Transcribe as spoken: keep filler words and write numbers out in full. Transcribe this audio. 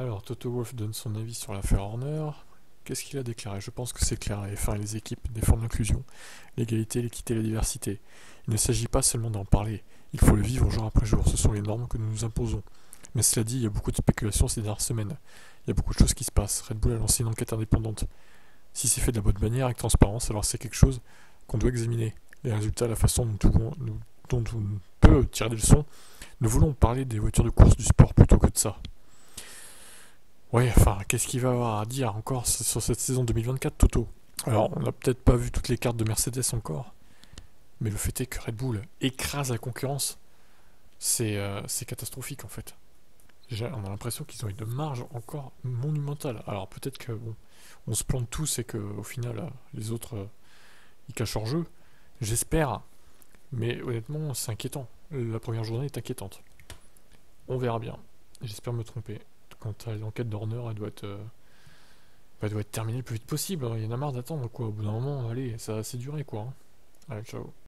Alors, Toto Wolff donne son avis sur l'affaire Horner. Qu'est-ce qu'il a déclaré? Je pense que c'est clair. F un et les équipes défendent l'inclusion, l'égalité, l'équité et la diversité. Il ne s'agit pas seulement d'en parler. Il faut le vivre jour après jour. Ce sont les normes que nous nous imposons. Mais cela dit, il y a beaucoup de spéculations ces dernières semaines. Il y a beaucoup de choses qui se passent. Red Bull a lancé une enquête indépendante. Si c'est fait de la bonne manière, avec transparence, alors c'est quelque chose qu'on doit examiner. Les résultats, la façon dont on peut tirer des leçons. Nous voulons parler des voitures de course du sport plutôt que de ça. Oui, enfin, qu'est-ce qu'il va avoir à dire encore sur cette saison deux mille vingt-quatre, Toto? Alors, on n'a peut-être pas vu toutes les cartes de Mercedes encore, mais le fait est que Red Bull écrase la concurrence. C'est euh, catastrophique, en fait. On a l'impression qu'ils ont une marge encore monumentale. Alors, peut-être que bon, on se plante tous et qu'au final, les autres, euh, ils cachent leur jeu. J'espère, mais honnêtement, c'est inquiétant. La première journée est inquiétante. On verra bien. J'espère me tromper. Quant à l'enquête d'Horner, elle doit être, euh, elle doit être terminée le plus vite possible. Il y en a marre d'attendre, quoi. Au bout d'un moment, allez, ça a assez duré, quoi. Allez, ciao.